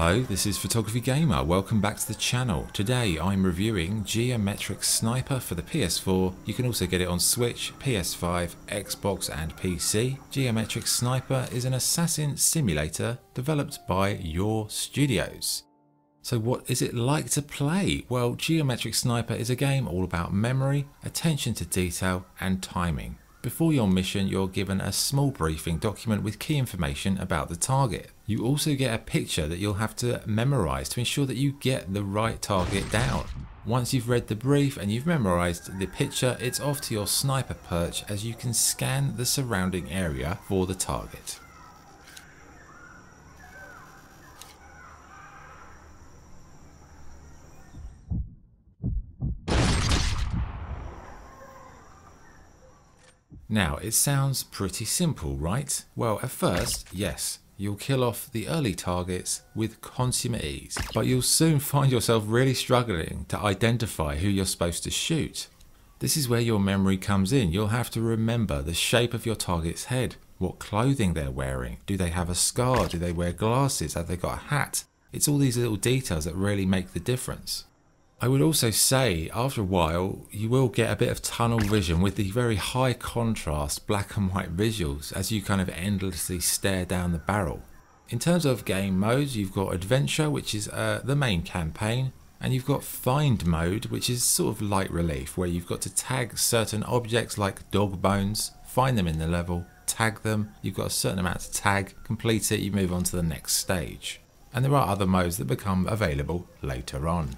Hello, this is Photography Gamer, welcome back to the channel. Today I'm reviewing Geometric Sniper for the PS4. You can also get it on Switch, PS5, Xbox and PC. Geometric Sniper is an assassin simulator developed by Your Studios. So what is it like to play? Well, Geometric Sniper is a game all about memory, attention to detail and timing. Before your mission, you're given a small briefing document with key information about the target. You also get a picture that you'll have to memorize to ensure that you get the right target down. Once you've read the brief and you've memorized the picture, it's off to your sniper perch as you can scan the surrounding area for the target. Now, it sounds pretty simple, right? Well, at first, yes, you'll kill off the early targets with consummate ease, but you'll soon find yourself really struggling to identify who you're supposed to shoot. This is where your memory comes in. You'll have to remember the shape of your target's head, what clothing they're wearing, do they have a scar, do they wear glasses, have they got a hat? It's all these little details that really make the difference. I would also say, after a while, you will get a bit of tunnel vision with the very high contrast black and white visuals as you kind of endlessly stare down the barrel. In terms of game modes, you've got Adventure, which is the main campaign, and you've got Find mode, which is sort of light relief, where you've got to tag certain objects like dog bones, find them in the level, tag them, you've got a certain amount to tag, complete it, you move on to the next stage. And there are other modes that become available later on.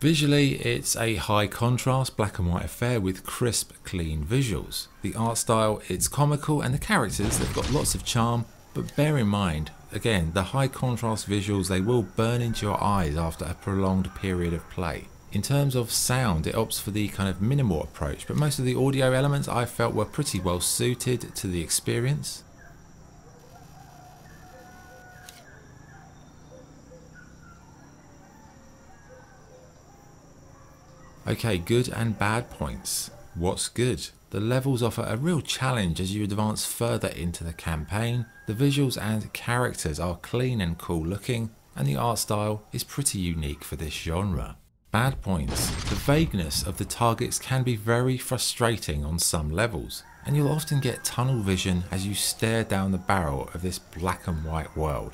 Visually, it's a high contrast black and white affair with crisp, clean visuals. The art style, it's comical, and the characters, they've got lots of charm, but bear in mind, again, the high contrast visuals, they will burn into your eyes after a prolonged period of play. In terms of sound, it opts for the kind of minimal approach, but most of the audio elements I felt were pretty well suited to the experience. Okay, good and bad points. What's good? The levels offer a real challenge as you advance further into the campaign. The visuals and characters are clean and cool looking, and the art style is pretty unique for this genre. Bad points. The vagueness of the targets can be very frustrating on some levels, and you'll often get tunnel vision as you stare down the barrel of this black and white world.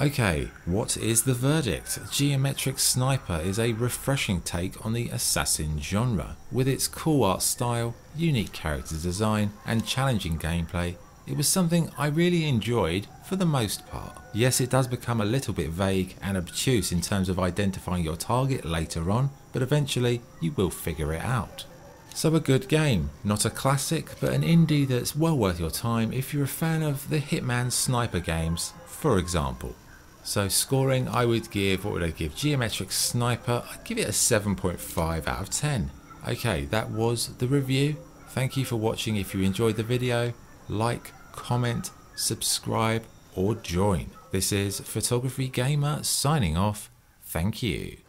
Okay, what is the verdict? Geometric Sniper is a refreshing take on the assassin genre. With its cool art style, unique character design and challenging gameplay, it was something I really enjoyed for the most part. Yes, it does become a little bit vague and obtuse in terms of identifying your target later on, but eventually you will figure it out. So a good game, not a classic, but an indie that's well worth your time if you're a fan of the Hitman Sniper games, for example. So scoring, I would give, what would I give Geometric Sniper? I'd give it a 7.5 out of 10. Okay, that was the review. Thank you for watching. If you enjoyed the video, like, comment, subscribe or join. This is Photography Gamer signing off. Thank you.